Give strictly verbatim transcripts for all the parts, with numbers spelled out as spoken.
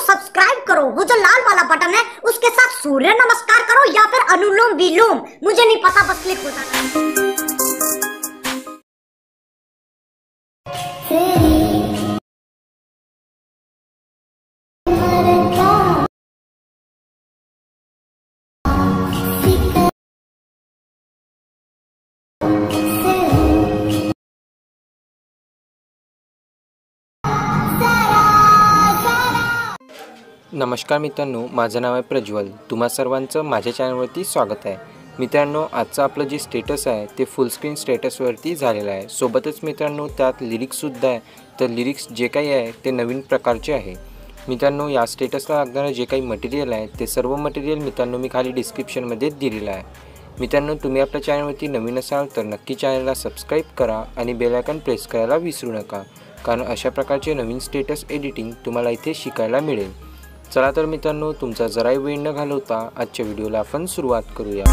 को सब्सक्राइब करो, वो जो लाल वाला बटन है उसके साथ सूर्य नमस्कार करो या फिर अनुलोम विलोम, मुझे नहीं पता, बस क्लिक होता है। नमस्कार मित्रांनो, माझं नाव आहे प्रज्वल, तुम्हा सर्वांचं माझ्या चॅनलवरती स्वागत आहे। मित्रांनो, आजचं आपलं जे स्टेटस आहे ते फुल स्क्रीन स्टेटसवरती झालेलं आहे। सोबतच मित्रांनो त्यात लिरिक्ससुद्धा आहे, तर लिरिक्स जे काही आहे ते नवीन प्रकारचे आहे। मित्रांनो या स्टेटसला लागणारं जे काही मटेरियल आहे ते सर्व मटेरियल मित्रांनो मी खाली डिस्क्रिप्शनमध्ये दिलेलं आहे। मित्रांनो तुम्ही आपल्या चॅनलवरती नवीन असाल तर नक्की चॅनलला सबस्क्राईब करा आणि बेल आयकॉन प्रेस करायला विसरू नका, कारण अशा प्रकारचे नवीन स्टेटस एडिटिंग तुम्हाला इथे शिकायला मिळेल। चला तर मित्रांनो तुमचा जराही वेळ न घालवता आजच्या व्हिडिओला आपण सुरुवात करूया।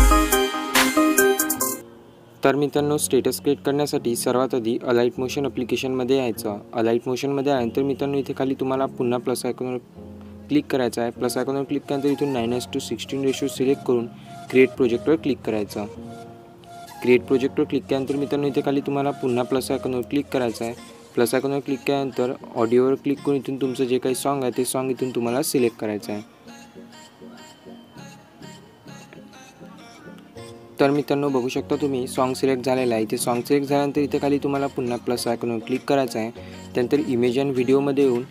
तर मित्रांनो स्टेटस क्रिएट करण्यासाठी सर्वात आधी अलाइट मोशन ॲप्लिकेशनमध्ये यायचं। अलाइट मोशनमध्ये आल्यानंतर मित्रांनो इथे खाली तुम्हाला पुन्हा प्लस आयकॉनवर क्लिक करायचं आहे। प्लस आयकॉनवर क्लिक केल्यानंतर इथून nine is to sixteen ratio select करून क्रिएट प्रोजेक्टवर क्लिक करायचं। क्रिएट प्रोजेक्टवर क्लिक केल्यानंतर मित्रांनो इथे खाली तुम्हाला पुन्हा प्लस आयकॉनवर क्लिक करायचं आहे। प्लस आयकॉनवर क्लिक केल्यानंतर ऑडिओवर क्लिक करून इथून तुमचं जे काही सॉन्ग आहे ते सॉन्ग इथून तुम्हाला सिलेक्ट करायचं आहे। तर मित्रांनो बघू शकता तुम्ही सॉन्ग सिलेक्ट झालेला आहे। इथे सॉन्ग सिलेक्ट झाल्यानंतर इथे खाली तुम्हाला पुन्हा प्लस आयकॉनवर क्लिक करायचं आहे। त्यानंतर इमेज अँड व्हिडिओमध्ये येऊन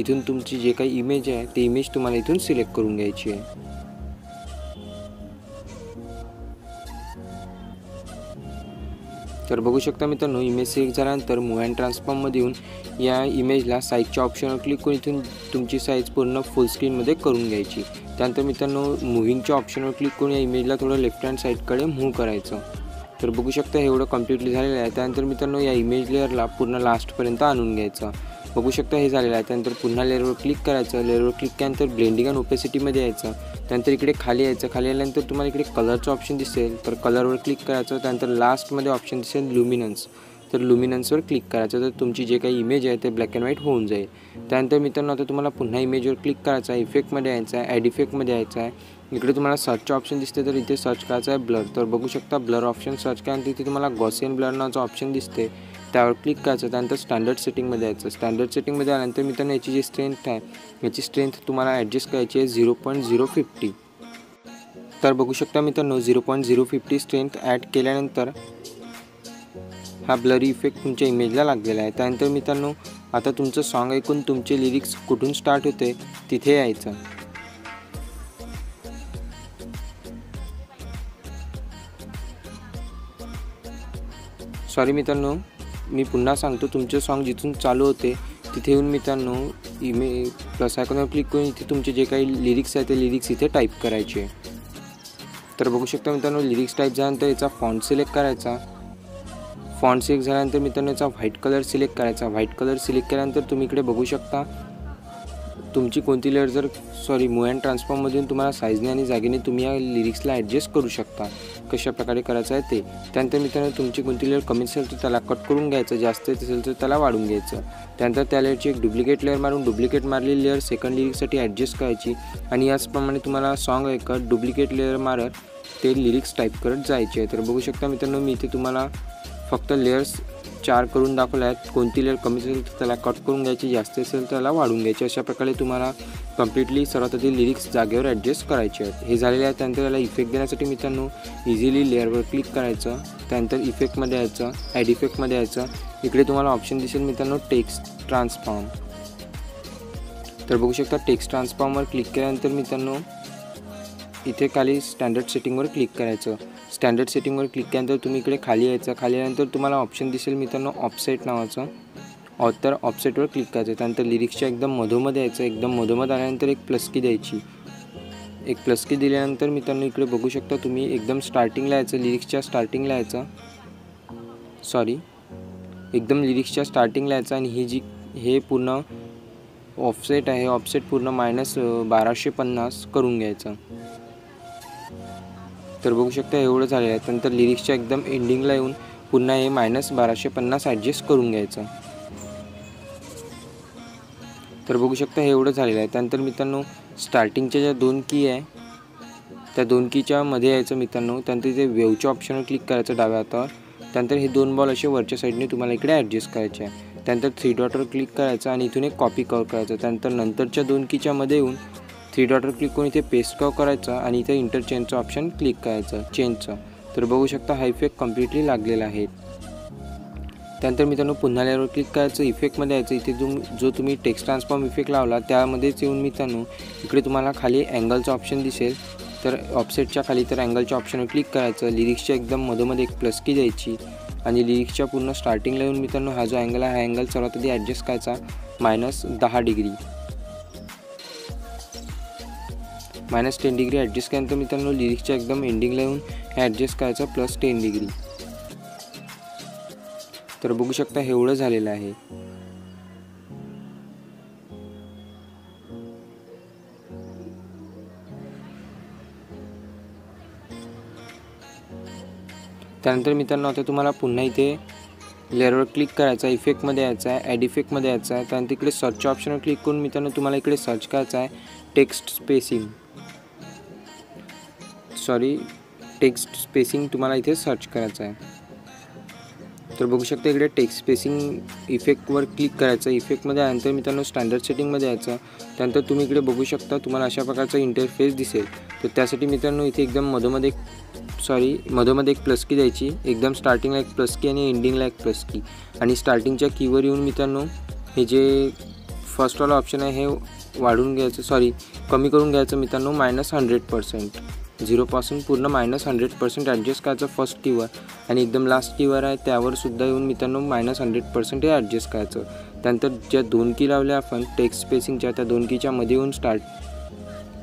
इथून तुमची जे काही इमेज आहे ते इमेज तुम्हाला इथून सिलेक्ट करून घ्यायची आहे। तर बघू शकता मित्रांनो इमेज सिलेक्ट झाल्यानंतर मूव अँड ट्रान्सफॉर्ममध्ये येऊन या इमेजला साईजच्या ऑप्शनवर क्लिक करून इथून तुमची साईज पूर्ण फुल स्क्रीनमध्ये करून घ्यायची। त्यानंतर मित्रांनो मूव्हिंगच्या ऑप्शनवर क्लिक करून या इमेजला थोडं लेफ्ट हँड साईडकडे मूव्ह करायचं। तर बघू शकता एवढं कम्प्लीटली झालेलं आहे। त्यानंतर मित्रांनो या इमेज लेअरला पूर्ण लास्टपर्यंत आणून घ्यायचं। बघू शकता हे झालेलं आहे। त्यानंतर पुन्हा लेअरवर क्लिक करायचं। लेअरवर क्लिक केल्यानंतर ब्लेंडिंग अँड ओपेसिटीमध्ये यायचं। त्यानंतर इकडे खाली यायचं। खाली आल्यानंतर तुम्हाला इकडे कलरचं ऑप्शन दिसेल, तर कलरवर क्लिक करायचं। त्यानंतर लास्टमध्ये ऑप्शन दिसेल ल्युमिनन्स, तर ल्युमिनन्सवर क्लिक करायचं, तर तुमची जे काही इमेज आहे ते ब्लॅक अँड व्हाईट होऊन जाईल। त्यानंतर मित्रांनो आता तुम्हाला पुन्हा इमेजवर क्लिक करायचं आहे। इफेक्टमध्ये यायचं आहे, ॲड इफेक्टमध्ये यायचं आहे। इकडे तुम्हाला सर्चचं ऑप्शन दिसते, तर इथे सर्च करायचं आहे ब्लर। तर बघू शकता ब्लर ऑप्शन सर्च केल्यानंतर इथे तुम्हाला गॉसियन ब्लर नावाचं ऑप्शन दिसते, त्यावर क्लिक करायचं। त्यानंतर स्टँडर्ड सेटिंगमध्ये यायचं। स्टँडर्ड सेटिंगमध्ये आल्यानंतर मित्रांनो याची जी स्ट्रेंथ आहे याची स्ट्रेंथ तुम्हाला ॲडजस्ट करायची आहे झिरो पॉईंट झिरो फिफ्टी। तर बघू शकता मित्रांनो zero point zero fifty strength add केल्यानंतर हा ब्लरी इफेक्ट तुमच्या इमेजला लागलेला आहे। त्यानंतर मित्रांनो आता तुमचं सॉन्ग ऐकून तुमचे लिरिक्स कुठून स्टार्ट होते तिथे यायचं। सॉरी मित्रांनो, मी पुन्हा सांगतो, तुमचे सॉन्ग जिथून चालू होते तिथे येऊन मित्रांनो इमे प्लस आयकॉनवर क्लिक करून इथे तुमचे जे काही लिरिक्स आहे ते लिरिक्स इथे टाईप करायचे। तर बघू शकता मित्रांनो लिरिक्स टाईप झाल्यानंतर याचा फॉन्ट सिलेक्ट करायचा। फॉन्ट सिलेक्ट झाल्यानंतर मित्रांनो याचा व्हाईट कलर सिलेक्ट करायचा। व्हाईट कलर सिलेक्ट केल्यानंतर तुम्ही इकडे बघू शकता तुमची कोणती लेअर जर सॉरी मूव्ह अँड ट्रान्सफॉर्ममधून तुम्हाला साईजने आणि जागेने तुम्ही या लिरिक्सला ॲडजस्ट करू शकता, कशा प्रकारे करायचं आहे ते। त्यानंतर मित्रांनो तुमची कोणती लेअर कमी असेल तर त्याला कट करून घ्यायचं, जास्त असेल तर त्याला वाढून घ्यायचं। त्यानंतर त्या लेअरची एक डुप्लिकेट लेअर मारून डुप्लिकेट मारलेली लेअर सेकंड लिरिक्ससाठी ॲडजस्ट करायची आणि याचप्रमाणे तुम्हाला सॉन्ग ऐकत डुप्लिकेट लेअर मारत ते लिरिक्स टाईप करत जायचे आहे। तर बघू शकता मित्रांनो मी इथे तुम्हाला फक्त लेअर्स चार करून दाखवले आहेत। कोणती लेअर कमी असेल तर त्याला कट करून घ्यायची, जास्त असेल तर त्याला वाढून घ्यायची। अशा प्रकारे तुम्हाला कम्प्लिटली सर्वात आधी लिरिक्स जागेवर ॲडजस्ट करायचे आहेत। हे झालेले आहे। त्यानंतर त्याला इफेक्ट देण्यासाठी मित्रांनो इझिली लेअरवर क्लिक करायचं। त्यानंतर इफेक्टमध्ये यायचं, ॲड इफेक्टमध्ये यायचं। इकडे तुम्हाला ऑप्शन दिसेल मित्रांनो टेक्स्ट ट्रान्सफॉर्म। तर बघू शकता टेक्स्ट ट्रान्सफॉर्मवर क्लिक केल्यानंतर मित्रांनो इथे खाली स्टँडर्ड सेटिंगवर क्लिक करायचं। स्टँडर्ड सेटिंगवर क्लिक केल्यानंतर तुम्ही इकडे खाली यायचं। खाली आल्यानंतर तुम्हाला ऑप्शन दिसेल मित्रांनो ऑफसेट नावाचं, तर ऑफसेटवर क्लिक करायचं। त्यानंतर लिरिक्सच्या एकदम मधोमध यायचं। एकदम मधोमध आल्यानंतर एक प्लसकी द्यायची। एक प्लसकी दिल्यानंतर मित्रांनो इकडे बघू शकता तुम्ही एकदम स्टार्टिंगला यायचं, लिरिक्सच्या स्टार्टिंगला यायचं, सॉरी एकदम लिरिक्सच्या स्टार्टिंगला यायचं आणि ही जी हे पूर्ण ऑफसेट आहे ऑफसेट पूर्ण मायनस बाराशे पन्नास करून घ्यायचं। तर बघू शकता एवढं झालेलं आहे। त्यानंतर लिरिक्सच्या एकदम एंडिंगला येऊन पुन्हा हे मायनस बाराशे पन्नास ॲडजस्ट करून घ्यायचं। तर बघू शकता हे एवढं झालेलं आहे. त्यानंतर मित्रांनो स्टार्टिंगच्या ज्या दोन की आहे त्या दोन कीच्या मध्ये यायचं मित्रांनो. त्यानंतर इथे वेवच्या ऑप्शनवर क्लिक करायचं डाव्या हातावर. त्यानंतर हे दोन बॉल असे वरच्या साईडने तुम्हाला इकडे ॲडजस्ट करायचे आहे. त्यानंतर थ्री डॉटवर क्लिक करायचं आणि इथून एक कॉपी कव्ह करायचं. त्यानंतर नंतरच्या दोन कीच्यामध्ये येऊन थ्री डॉटवर क्लिक करून इथे पेस्ट कव्ह करायचं आणि इथे इंटरचेंजचं ऑप्शन क्लिक करायचं चेंजचं. तर बघू शकता हा इफेक्ट कम्प्लिटली लागलेला आहे. त्यानंतर मित्रांनो पुन्हा लेअरवर क्लिक करायचं, इफेक्टमध्ये यायचं. इथे जो जो तुम्ही टेक्स्ट ट्रान्सफॉर्म इफेक्ट लावला त्यामध्येच येऊन मित्रांनो इकडे तुम्हाला खाली अँगलचं ऑप्शन दिसेल. तर ऑफसेटच्या खाली तर अँगलच्या ऑप्शनवर क्लिक करायचं. लिरिक्सच्या एकदम मधोमध एक प्लस की द्यायची आणि लिरिक्सच्या पूर्ण स्टार्टिंगला येऊन मित्रांनो हा जो अँगल आहे हा अँगल सर्वात आधी ॲडजस्ट करायचा मायनस दहा degree minus ten degree adjust केल्यानंतर मित्रांनो लिरिक्सच्या एकदम एंडिंगला येऊन हे ॲडजस्ट करायचं प्लस टेन डिग्री. तर बघू शकता हे एवढं झालेलं आहे. त्यानंतर मित्रांनो आता तुम्हाला पुन्हा इथे लेअरवर क्लिक करायचा, इफेक्टमध्ये यायचा आहे, ॲड इफेक्टमध्ये यायचा आहे. त्यानंतर इकडे सर्चच्या ऑप्शनवर क्लिक करून मित्रांनो तुम्हाला इकडे सर्च करायचा आहे text spacing sorry text spacing तुम्हाला इथे सर्च करायचं आहे. तर बघू शकता इकडे टेक्स्ट स्पेसिंग इफेक्टवर क्लिक करायचं, इफेक्टमध्ये आल्यानंतर मित्रांनो स्टँडर्ड सेटिंगमध्ये यायचं. त्यानंतर तुम्ही इकडे बघू शकता तुम्हाला अशा प्रकारचा इंटरफेस दिसेल. तर त्यासाठी मित्रांनो इथे एकदम मधोमध एक सॉरी मधोमध एक प्लस की द्यायची, एकदम स्टार्टिंगला एक प्लस की आणि एंडिंगला एक प्लस की. आणि स्टार्टिंगच्या कीवर येऊन मित्रांनो हे जे फर्स्टवाला ऑप्शन आहे हे वाढून घ्यायचं सॉरी कमी करून घ्यायचं मित्रांनो मायनस हंड्रेड पर्सेंट झिरोपासून पूर्ण मायनस हंड्रेड पर्सेंट ॲडजस्ट करायचं फर्स्ट कीवर आणि एकदम लास्ट कीवर आहे त्यावरसुद्धा येऊन मित्रांनो मायनस हंड्रेड पर्सेंट हे ॲडजस्ट करायचं. त्यानंतर ज्या दोन की लावल्या आपण टेक्स्ट स्पेसिंगच्या त्या दोन कीच्यामध्ये येऊन स्टार्ट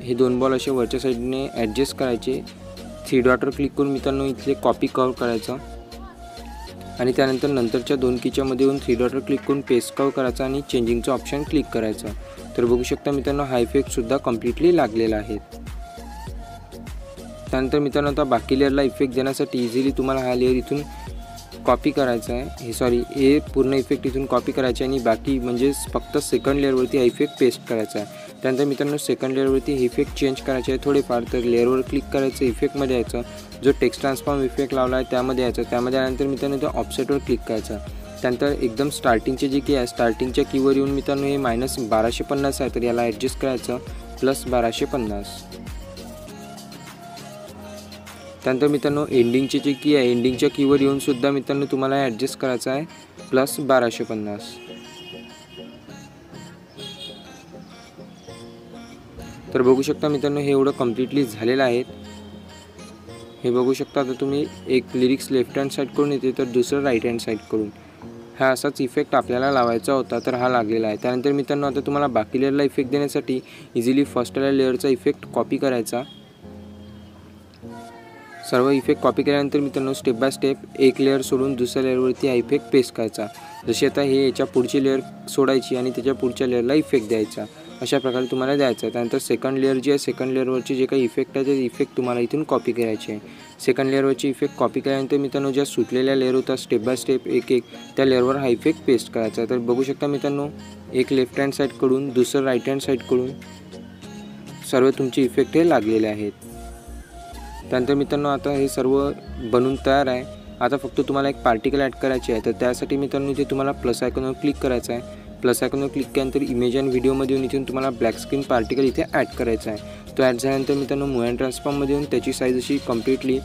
हे दोन बॉल असे वरच्या साईडने ॲडजस्ट करायचे. थ्री डॉटवर क्लिक करून मित्रांनो इथले कॉपी कव्ह करायचं आणि त्यानंतर नंतरच्या दोन कीच्यामध्ये येऊन थ्री डॉटवर क्लिक करून पेस्ट कव्ह करायचं आणि चेंजिंगचं ऑप्शन क्लिक करायचं. तर बघू शकता मित्रांनो हा इफेक्टसुद्धा कम्प्लिटली लागलेला आहे. त्यानंतर मित्रांनो आता बाकी लेअरला इफेक्ट देण्यासाठी इझिली तुम्हाला हा लेअर इथून कॉपी करायचा आहे हे सॉरी हे पूर्ण इफेक्ट इथून कॉपी करायचा आणि बाकी म्हणजे फक्त सेकंड लेअरवरती हा इफेक्ट पेस्ट करायचा आहे. त्यानंतर मित्रांनो सेकंड लेअरवरती हे इफेक्ट चेंज करायचे आहे थोडेफार. तर लेअरवर क्लिक करायचं, इफेक्टमध्ये यायचं, जो टेक्स्ट ट्रान्सफॉर्म इफेक्ट लावला आहे त्यामध्ये यायचं. त्यामध्ये आल्यानंतर मित्रांनो त्या ऑफसेटवर क्लिक करायचा. त्यानंतर एकदम स्टार्टिंगचे जे की आहे स्टार्टिंगच्या कीवर येऊन मित्रांनो हे मायनस बाराशे पन्नास आहे तर याला ॲडजस्ट करायचं प्लस बाराशे पन्नास. त्यानंतर मित्रांनो एंडिंगची जी की आहे एंडिंगच्या कीवर येऊनसुद्धा मित्रांनो तुम्हाला ॲडजस्ट करायचं आहे प्लस बाराशे पन्नास. तर बघू शकता मित्रांनो हे एवढं कम्प्लिटली झालेलं आहे. हे बघू शकता आता तुम्ही एक लिरिक्स लेफ्ट हँड साईड करून येते तर दुसरं राईट हँड साईड करून हा असाच इफेक्ट आपल्याला लावायचा होता तर हा लागलेला आहे. त्यानंतर मित्रांनो आता तुम्हाला बाकी लेअरला इफेक्ट देण्यासाठी इझिली फर्स्टला लेअरचा इफेक्ट कॉपी करायचा. सर्व इफेक्ट कॉपी केल्यानंतर मित्रांनो स्टेप बाय स्टेप एक लेअर सोडून दुसऱ्या लेअरवरती हा इफेक्ट पेस्ट करायचा. जसे आता हे याच्या पुढची लेअर सोडायची आणि त्याच्या पुढच्या लेअरला इफेक्ट द्यायचा अशा प्रकारे तुम्हाला द्यायचा. त्यानंतर सेकंड लेअर जी आहे सेकंड लेअरवरचे जे काही इफेक्ट आहे ते इफेक्ट तुम्हाला इथून कॉपी करायचे आहे. सेकंड लेअरवरची इफेक्ट कॉपी केल्यानंतर मित्रांनो ज्या सुटलेल्या लेअर होता स्टेप बाय स्टेप एक एक त्या लेअरवर हा इफेक्ट पेस्ट करायचा. तर बघू शकता मित्रांनो एक लेफ्ट हँड साईडकडून दुसरं राईट हँड साईडकडून सर्व तुमचे इफेक्ट हे लागलेले आहेत. त्यानंतर मित्रांनो आता हे सर्व बनून तयार आहे. आता फक्त तुम्हाला एक पार्टिकल ॲड करायची आहे. तर त्यासाठी मित्रांनो इथे तुम्हाला प्लस आयकॉनवर क्लिक करायचं आहे. प्लस आयकॉनवर क्लिक केल्यानंतर इमेज अँड व्हिडिओमध्ये येऊन इथून तुम्हाला ब्लॅक स्क्रीन पार्टिकल इथे ॲड करायचा आहे. तो ॲड झाल्यानंतर मित्रांनो मूव्हमेंट ट्रान्सफॉर्ममध्ये येऊन त्याची साईज अशी कम्प्लिटली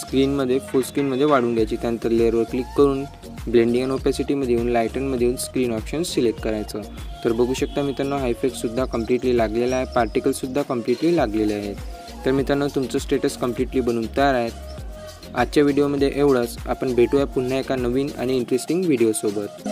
स्क्रीनमध्ये फुल स्क्रीनमध्ये वाढून घ्यायची. त्यानंतर लेअरवर क्लिक करून ब्लेंडिंग अँड ओपॅसिटीमध्ये येऊन लायटनमध्ये येऊन स्क्रीन ऑप्शन सिलेक्ट करायचं. तर बघू शकता मित्रांनो हा इफेक्टसुद्धा कम्प्लिटली लागलेला आहे, पार्टिकलसुद्धा कम्प्लिटली लागलेले आहेत. तर मित्रांनो तुमचं स्टेटस कम्प्लिटली बनून तयार आहे. आजच्या व्हिडिओमध्ये एवढंच. आपण भेटूया पुन्हा एका नवीन आणि इंटरेस्टिंग व्हिडिओसोबत.